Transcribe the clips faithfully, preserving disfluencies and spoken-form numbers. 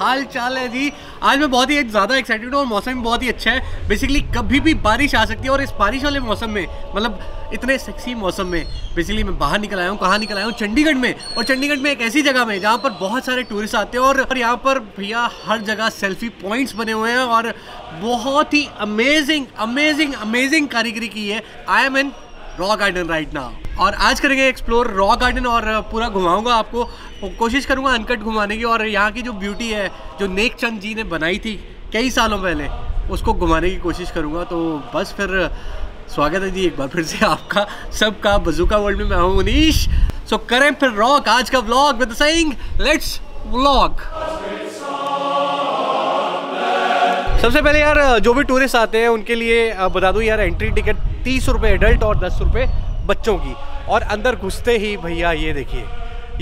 हाल चाल है जी। आज मैं बहुत ही ज़्यादा एक्साइटेड हूँ और मौसम बहुत ही अच्छा है। बेसिकली कभी भी बारिश आ सकती है और इस बारिश वाले मौसम में, मतलब इतने सेक्सी मौसम में बेसिकली मैं बाहर निकल आया हूँ। कहाँ निकल आया हूँ? चंडीगढ़ में। और चंडीगढ़ में एक ऐसी जगह में जहाँ पर बहुत सारे टूरिस्ट आते हैं और यहाँ पर भैया हर जगह सेल्फी पॉइंट्स बने हुए हैं और बहुत ही अमेजिंग अमेजिंग अमेजिंग कारीगरी की है। I am in rock garden right now और आज करेंगे एक्सप्लोर रॉक गार्डन और पूरा घुमाऊंगा आपको, कोशिश करूँगा अनकट घुमाने की। और यहाँ की जो ब्यूटी है जो नेक चंद जी ने बनाई थी कई सालों पहले, उसको घुमाने की कोशिश करूँगा। तो बस फिर स्वागत है जी एक बार फिर से आपका सबका बजूका वर्ल्ड में। मैं हूँ मनीष। सो करें फिर रॉक आज का vlog with saying let's vlog. सबसे पहले यार जो भी टूरिस्ट आते हैं उनके लिए बता दूं यार, एंट्री टिकट तीस रुपये एडल्ट और दस रुपये बच्चों की। और अंदर घुसते ही भैया ये देखिए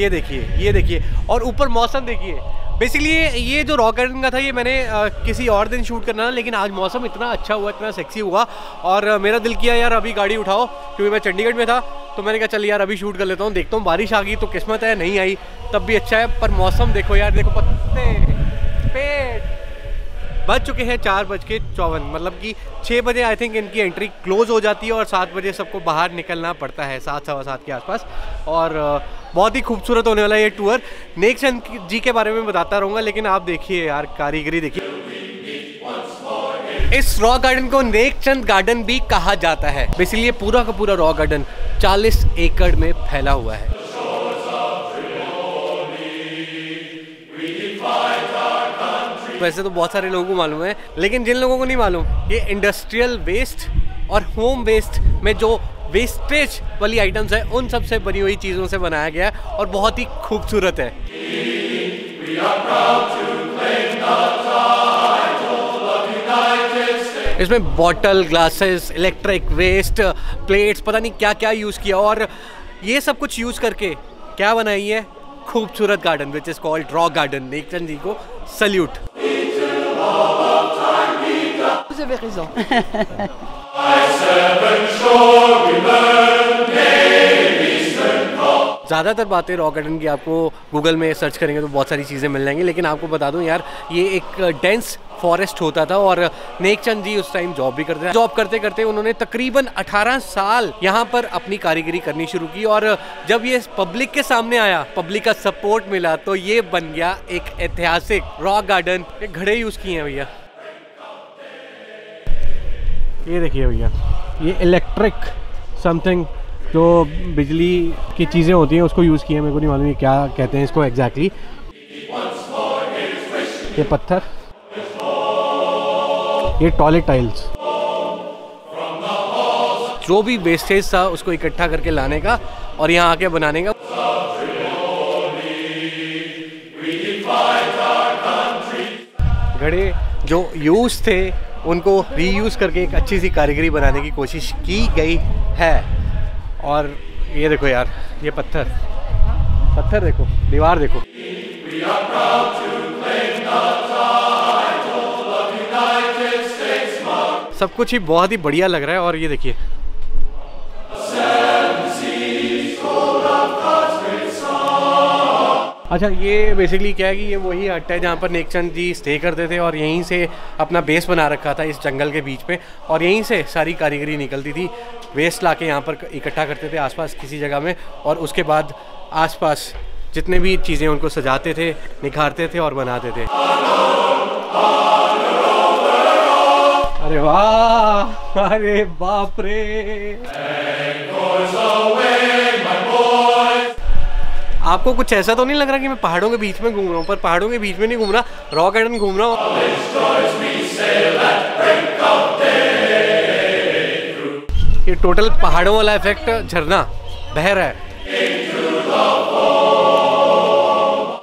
ये देखिए ये देखिए और ऊपर मौसम देखिए। बेसिकली ये जो रॉक गार्डन का था ये मैंने आ, किसी और दिन शूट करना था, लेकिन आज मौसम इतना अच्छा हुआ, इतना सेक्सी हुआ और मेरा दिल किया यार अभी गाड़ी उठाओ, क्योंकि मैं चंडीगढ़ में था। तो मैंने कहा चल यार अभी शूट कर लेता हूँ, देखता हूँ बारिश आ गई तो किस्मत है, नहीं आई तब भी अच्छा है। पर मौसम देखो यार, देखो पत्ते पेड़। बज चुके हैं चार बज के चौवन, मतलब कि छः बजे आई थिंक इनकी एंट्री क्लोज़ हो जाती है और सात बजे सबको बाहर निकलना पड़ता है, सात सवा सात के आसपास। और बहुत ही खूबसूरत होने वाला है ये टूर। नेक चंद जी के बारे में बताता रहूँगा, लेकिन आप देखिए यार कारीगरी देखिए। इस रॉक गार्डन को नेक चंद गार्डन भी कहा जाता है। बेसिकली पूरा का पूरा रॉक गार्डन चालीस एकड़ में फैला हुआ है। वैसे तो बहुत सारे लोगों को मालूम है, लेकिन जिन लोगों को नहीं मालूम, ये इंडस्ट्रियल वेस्ट और होम वेस्ट में जो वेस्टेज वाली आइटम्स है उन सब से बनी हुई चीज़ों से बनाया गया है और बहुत ही खूबसूरत है। इसमें bottle, glasses, electric waste, plates, पता नहीं क्या क्या यूज़ किया और ये सब कुछ यूज़ करके क्या बनाई है खूबसूरत garden which is called rock garden. Nek Chand ji को सल्यूट। ज़्यादातर बातें रॉक गार्डन की आपको गूगल में सर्च करेंगे तो बहुत सारी चीज़ें मिल जाएंगी, लेकिन आपको बता दूं यार ये एक डेंस फॉरेस्ट होता था और नेक चंद जी उस टाइम जॉब भी करते थे। जॉब करते करते उन्होंने तकरीबन अठारह साल यहाँ पर अपनी कारीगरी करनी शुरू की और जब ये पब्लिक के सामने आया, पब्लिक का सपोर्ट मिला, तो ये बन गया एक ऐतिहासिक रॉक गार्डन। ये घड़े यूज़ किए हैं भैया, ये देखिए भैया, ये इलेक्ट्रिक समथिंग जो बिजली की चीज़ें होती हैं उसको यूज़ किए हैं। मेरे को नहीं मालूम ये क्या कहते हैं इसको एग्जैक्टली। ये पत्थर, ये टॉयलेट टाइल्स, जो भी वेस्टेज था उसको इकट्ठा करके लाने का और यहाँ आके बनाने का। घड़े जो यूज थे उनको रीयूज करके एक अच्छी सी कारीगरी बनाने की कोशिश की गई है। और ये देखो यार, ये पत्थर पत्थर देखो, दीवार देखो। सब कुछ ही बहुत ही बढ़िया लग रहा है। और ये देखिए अच्छा, ये बेसिकली क्या है कि ये वही हट है जहाँ पर नेक चंद जी स्टे करते थे और यहीं से अपना बेस बना रखा था इस जंगल के बीच पे और यहीं से सारी कारीगरी निकलती थी। वेस्ट ला के यहाँ पर इकट्ठा करते थे आसपास किसी जगह में और उसके बाद आसपास जितने भी चीज़ें उनको सजाते थे, निखारते थे और बनाते थे। अरे वाह, अरे बाप रे। आपको कुछ ऐसा तो नहीं लग रहा कि मैं पहाड़ों के बीच में घूम रहा हूँ, पर पहाड़ों के बीच में नहीं घूम रहा, रॉक गार्डन घूम रहा हूँ। ये टोटल पहाड़ों वाला इफेक्ट, झरना बह रहा है,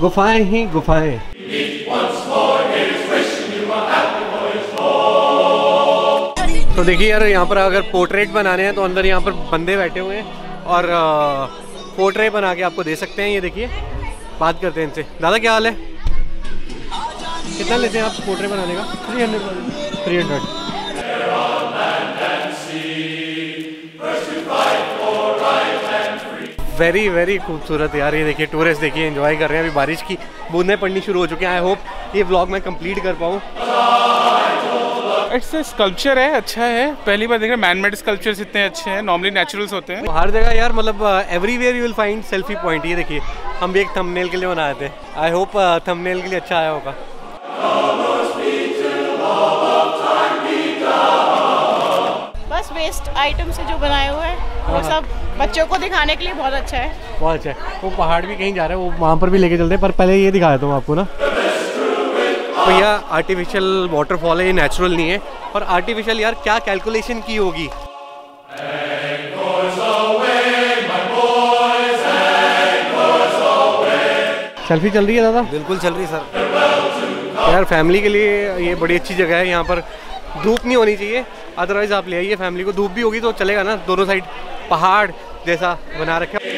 गुफाएं ही गुफाएं। तो देखिए यार यहाँ पर अगर पोर्ट्रेट बनाने हैं तो अंदर यहाँ पर बंदे बैठे हुए हैं और पोर्ट्रेट बना के आपको दे सकते हैं। ये देखिए, बात करते हैं इनसे। दादा क्या हाल है, कितना लेते हैं आप पोर्ट्रेट बनाने का? Three hundred three hundred. Very very खूबसूरत यार। ये देखिए टूरिस्ट देखिए एंजॉय कर रहे हैं। अभी बारिश की बूंदें पड़नी शुरू हो चुकी हैं। आई होप ये व्लॉग मैं कंप्लीट कर पाऊँ। इट्स अ स्कल्पचर है, अच्छा है। पहली बार देख रहे हैं मैनमेड स्कल्पचर्स इतने अच्छे हैं, नॉर्मली नेचुरल्स होते हैं। हर जगह यार मतलब everywhere you will find selfie point. ये देखिए हम भी एक थंबनेल के लिए बनाए थे। आई होप थंबनेल के लिए अच्छा आया होगा। बस वेस्ट आइटम से जो बनाए हुए हैं वो सब बच्चों को दिखाने के लिए बहुत अच्छा है, बहुत अच्छा है। वो पहाड़ भी कहीं जा रहा है, वो वहाँ पर भी लेके चलते हैं, पर पहले ये दिखा देता हूँ आपको ना। तो यह आर्टिफिशियल वाटरफॉल है, ये नेचुरल नहीं है। और आर्टिफिशियल यार क्या कैलकुलेशन की होगी। सेल्फी चल रही है दादा? बिल्कुल चल रही है सर। यार फैमिली के लिए ये बड़ी अच्छी जगह है। यहाँ पर धूप नहीं होनी चाहिए, अदरवाइज आप ले आइए फैमिली को। धूप भी होगी तो चलेगा ना, दोनों साइड पहाड़ जैसा बना रखा है।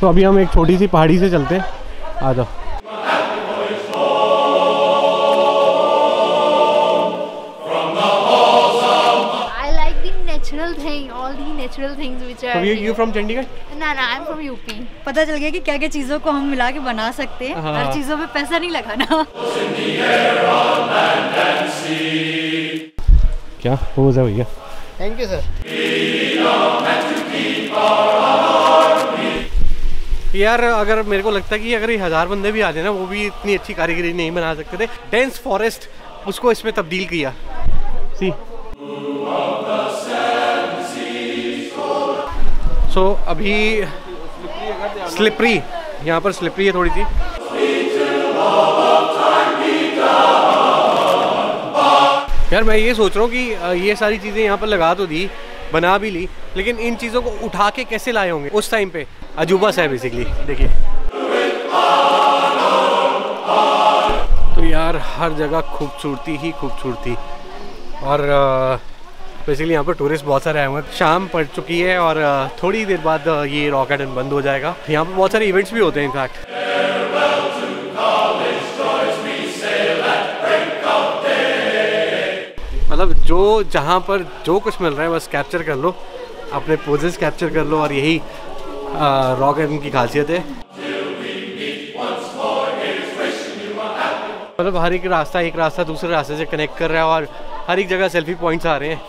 तो अभी हम एक छोटी सी पहाड़ी से चलते हैं, आ जाओ। I like the natural thing, all the natural things which are. So you you from Chandigarh? No no, I'm from U P. पता चल गया कि क्या क्या चीजों को हम मिला के बना सकते हैं। हाँ। हर चीजों पे पैसा नहीं लगाना। क्या हो जाए भैया, थैंक यू सर। यार अगर मेरे को लगता है कि अगर ये हजार बंदे भी आ जाए ना, वो भी इतनी अच्छी कारीगरी नहीं बना सकते थे। डेंस फॉरेस्ट उसको इसमें तब्दील किया। सी सो so, अभी स्लिपरी, यहाँ पर स्लिपरी है थोड़ी सी। यार मैं ये सोच रहा हूँ कि ये सारी चीज़ें यहाँ पर लगा तो दी, बना भी ली, लेकिन इन चीज़ों को उठा के कैसे लाए होंगे उस टाइम पे। अजूबा सा है बेसिकली। देखिए तो यार हर जगह खूबसूरती ही खूबसूरती। और बेसिकली यहाँ पर टूरिस्ट बहुत सारे आए हुए हैं। शाम पड़ चुकी है और थोड़ी देर बाद ये रॉक गार्डन बंद हो जाएगा। यहाँ पर बहुत सारे इवेंट्स भी होते हैं इनफैक्ट। मतलब जो जहाँ पर जो कुछ मिल रहा है बस कैप्चर कर लो, अपने पोजेस कैप्चर कर लो। और यही रॉक गार्डन की खासियत है। मतलब हर एक रास्ता एक रास्ता दूसरे रास्ते से कनेक्ट कर रहा है और हर एक जगह सेल्फी पॉइंट्स आ रहे हैं।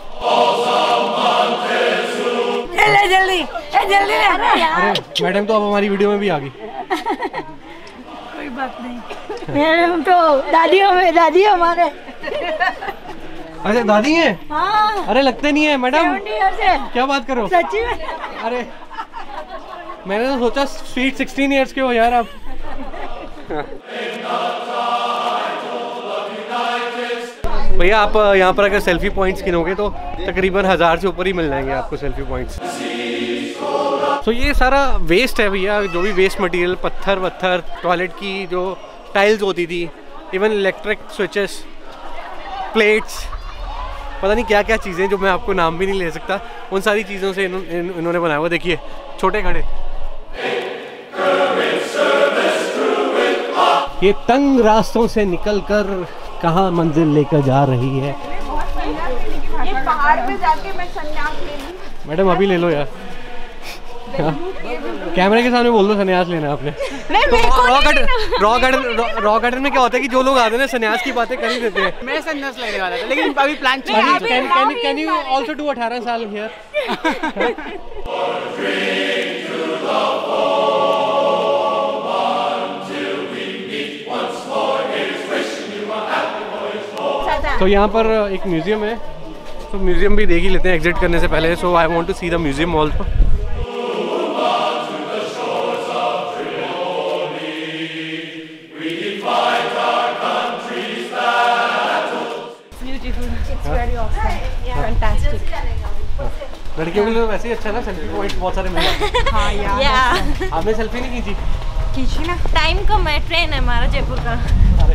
जल्दी जल्दी जल्दी। अरे मैडम तो अब हमारी वीडियो में भी आ गई। कोई बात नहीं मैडम तो दादी हमें दादी हमारे। अच्छा दादी है? हाँ। अरे लगते नहीं है मैडम। क्या बात करो सच्ची में? अरे मैंने तो सोचा स्वीट सिक्सटीन इयर्स के हो यार आप। भैया आप यहाँ पर अगर सेल्फी पॉइंट्स गिनोगे तो तकरीबन हजार से ऊपर ही मिल जाएंगे आपको सेल्फी पॉइंट्स। तो ये सारा वेस्ट है भैया, जो भी वेस्ट मटेरियल, पत्थर वत्थर, टॉयलेट की जो टाइल्स होती थी, इवन इलेक्ट्रिक स्विचेस, प्लेट्स, पता नहीं क्या क्या चीज़ें जो मैं आपको नाम भी नहीं ले सकता, उन सारी चीज़ों से इन्हों, इन, इन्होंने बनाया हुआ। देखिए छोटे खड़े, ये तंग रास्तों से निकलकर कहाँ मंजिल लेकर जा रही है। ये पहाड़ पे जाके मैं संन्यास ले लूं। मैडम अभी ले लो यार। कैमरे के सामने बोल दो सन्यास लेना है आपने। Rock garden rock garden rock garden में क्या होता है कि जो लोग आते हैं सन्यास की बातें कर ही देते हैं। मैं सन्यास लेने वाला था लेकिन अभी plan change. Can can can you also do अठारह साल हियर? तो यहाँ पर एक म्यूजियम है, तो म्यूजियम भी देख ही लेते हैं एग्जिट करने से पहले। So I want to see the museum also. लड़कियों के लिए वैसे ही अच्छा ना, सेल्फी पॉइंट बहुत सारे मिले हैं। हाँ यार yeah. आपने सेल्फी नहीं खींची? खींची ना, टाइम कम है, ट्रेन है हमारा जयपुर का। अरे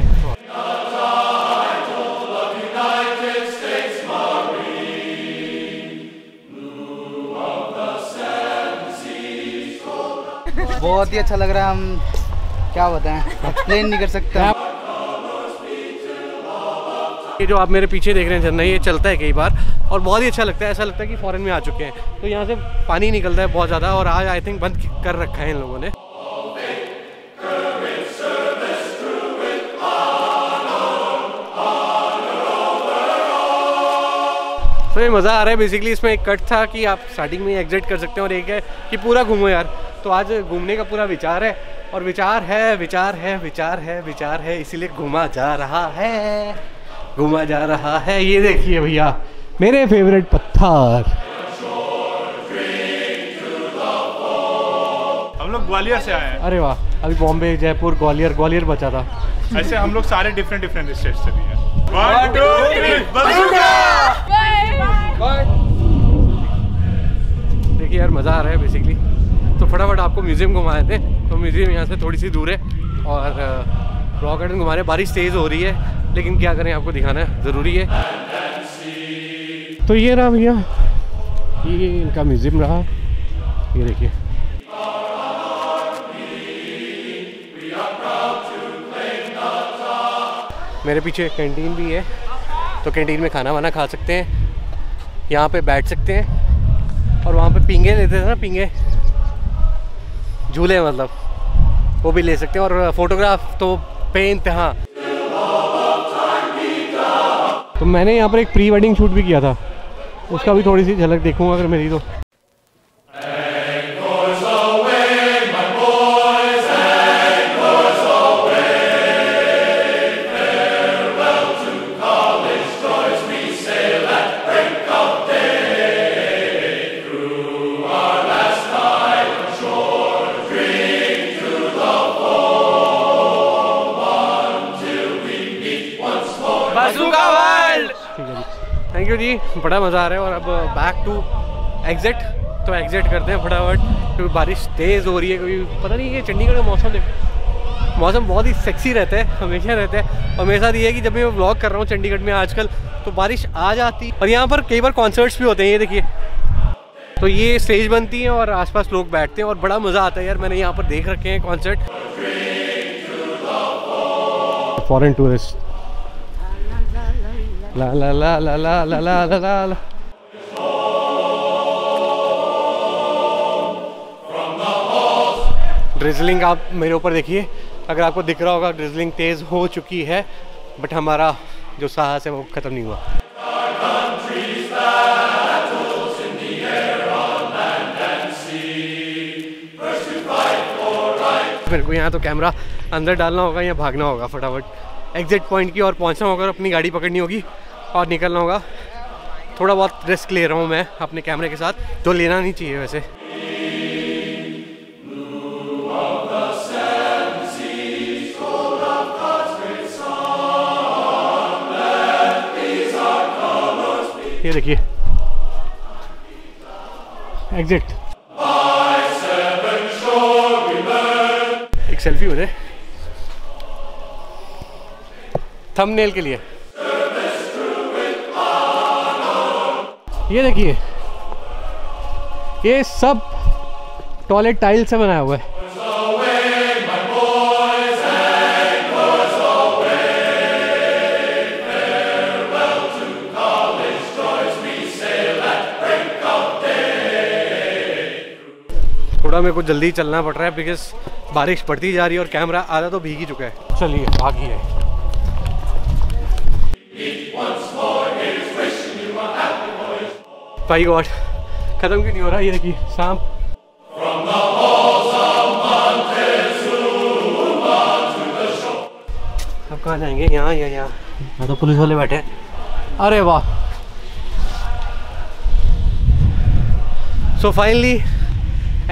बहुत ही अच्छा लग रहा है। हम क्या बताएं, एक्सप्लेन नहीं कर सकते। ये जो आप मेरे पीछे देख रहे हैं झरना, ये चलता है कई बार और बहुत ही अच्छा लगता है, ऐसा लगता है कि फॉरेन में आ चुके हैं। तो यहाँ से पानी निकलता है बहुत ज़्यादा, और आज आई थिंक बंद कर रखा है इन लोगों ने। तो ये मज़ा आ रहा है। बेसिकली इसमें एक कट था कि आप स्टार्टिंग में एग्जिट कर सकते हैं, और एक है कि पूरा घूमो यार। तो आज घूमने का पूरा विचार है, और विचार है विचार है विचार है विचार है, इसीलिए घूमा जा रहा है घूमा जा रहा है। ये देखिए भैया, मेरे फेवरेट पत्थर। हम लोग ग्वालियर से आए हैं। अरे वाह, अभी बॉम्बे, जयपुर, ग्वालियर ग्वालियर बचा था। ऐसे हम लोग सारे डिफरेंट डिफरेंट स्टेट से भी हैं। देखिए यार, मज़ा आ रहा है। बेसिकली तो फटाफट आपको म्यूज़ियम घुमाए थे, तो म्यूज़ियम यहाँ से थोड़ी सी दूर है, और रॉक गार्डन घुमा रहे। बारिश तेज़ हो रही है, लेकिन क्या करें, आपको दिखाना है, ज़रूरी है। तो ये रहा भैया, ये इनका म्यूज़ियम रहा। ये देखिए, मेरे पीछे कैंटीन भी है, तो कैंटीन में खाना वाना खा सकते हैं, यहाँ पे बैठ सकते हैं। और वहाँ पे पिंगे लेते थे ना, पिंगे झूले, मतलब वो भी ले सकते हैं। और फोटोग्राफ तो बेइंतहा। तो मैंने यहाँ पर एक प्री वेडिंग शूट भी किया था, उसका भी थोड़ी सी झलक देखूँगा अगर मेरी तो। थैंक यू जी, बड़ा मज़ा आ रहा है। और अब बैक टू एग्जिट, तो एग्जिट करते हैं फटाफट, क्योंकि बारिश तेज़ हो रही है। क्योंकि पता नहीं कि चंडीगढ़ का मौसम देखो, मौसम बहुत ही सेक्सी रहता है, हमेशा रहता है। और मेरे साथ ये है कि जब मैं व्लॉग कर रहा हूँ चंडीगढ़ में आजकल, तो बारिश आ जाती। और यहाँ पर कई बार कॉन्सर्ट्स भी होते हैं, ये देखिए। तो ये स्टेज बनती है और आसपास लोग बैठते हैं, और बड़ा मज़ा आता है यार। मैंने यहाँ पर देख रखे हैं कॉन्सर्ट। फॉरेन टूरिस्ट ला ला ला ला ला ला ला ला ला ला। ड्रिजलिंग आप मेरे ऊपर देखिए, अगर आपको दिख रहा होगा ड्रिजलिंग तेज़ हो चुकी है, बट हमारा जो साहस है वो ख़त्म नहीं हुआ। मेरे को यहाँ तो कैमरा अंदर डालना होगा या भागना होगा फटाफट एग्जिट पॉइंट की और पहुंचना होगा, और अपनी गाड़ी पकड़नी होगी और निकलना होगा। थोड़ा बहुत रिस्क ले रहा हूं मैं अपने कैमरे के साथ, तो लेना नहीं चाहिए वैसे। ये देखिए एग्जिट। एक सेल्फी हो जाए थंबनेल के लिए। ये देखिए, ये सब टॉयलेट टाइल से बनाया हुआ है। थोड़ा मेरे को जल्दी चलना पड़ रहा है, बिकॉज बारिश पड़ती जा रही है और कैमरा आधा तो भीग ही चुका है। चलिए भागिए। भाई गॉड, खत्म क्यों नहीं हो रहा। ये देखिए सांप। अब कहाँ जाएंगे, यहाँ या यहाँ? तो पुलिस वाले बैठे। अरे वाह। सो फाइनली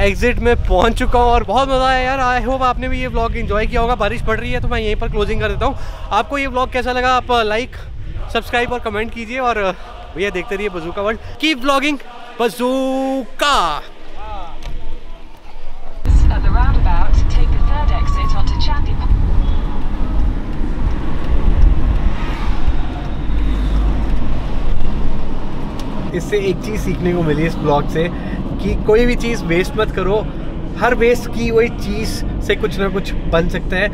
एग्जिट में पहुंच चुका हूँ और बहुत मज़ा आया यार। आई होप आपने भी ये व्लॉग एंजॉय किया होगा। बारिश पड़ रही है तो मैं यहीं पर क्लोजिंग कर देता हूँ। आपको ये व्लॉग कैसा लगा, आप लाइक, सब्सक्राइब और कमेंट कीजिए। और भैया देखते रहिए Bazooka world. Keep vlogging Bazooka. इससे एक चीज़ सीखने को मिली इस ब्लॉग से, कि कोई भी चीज़ वेस्ट मत करो। हर वेस्ट की वही चीज़ से कुछ ना कुछ बन सकता है।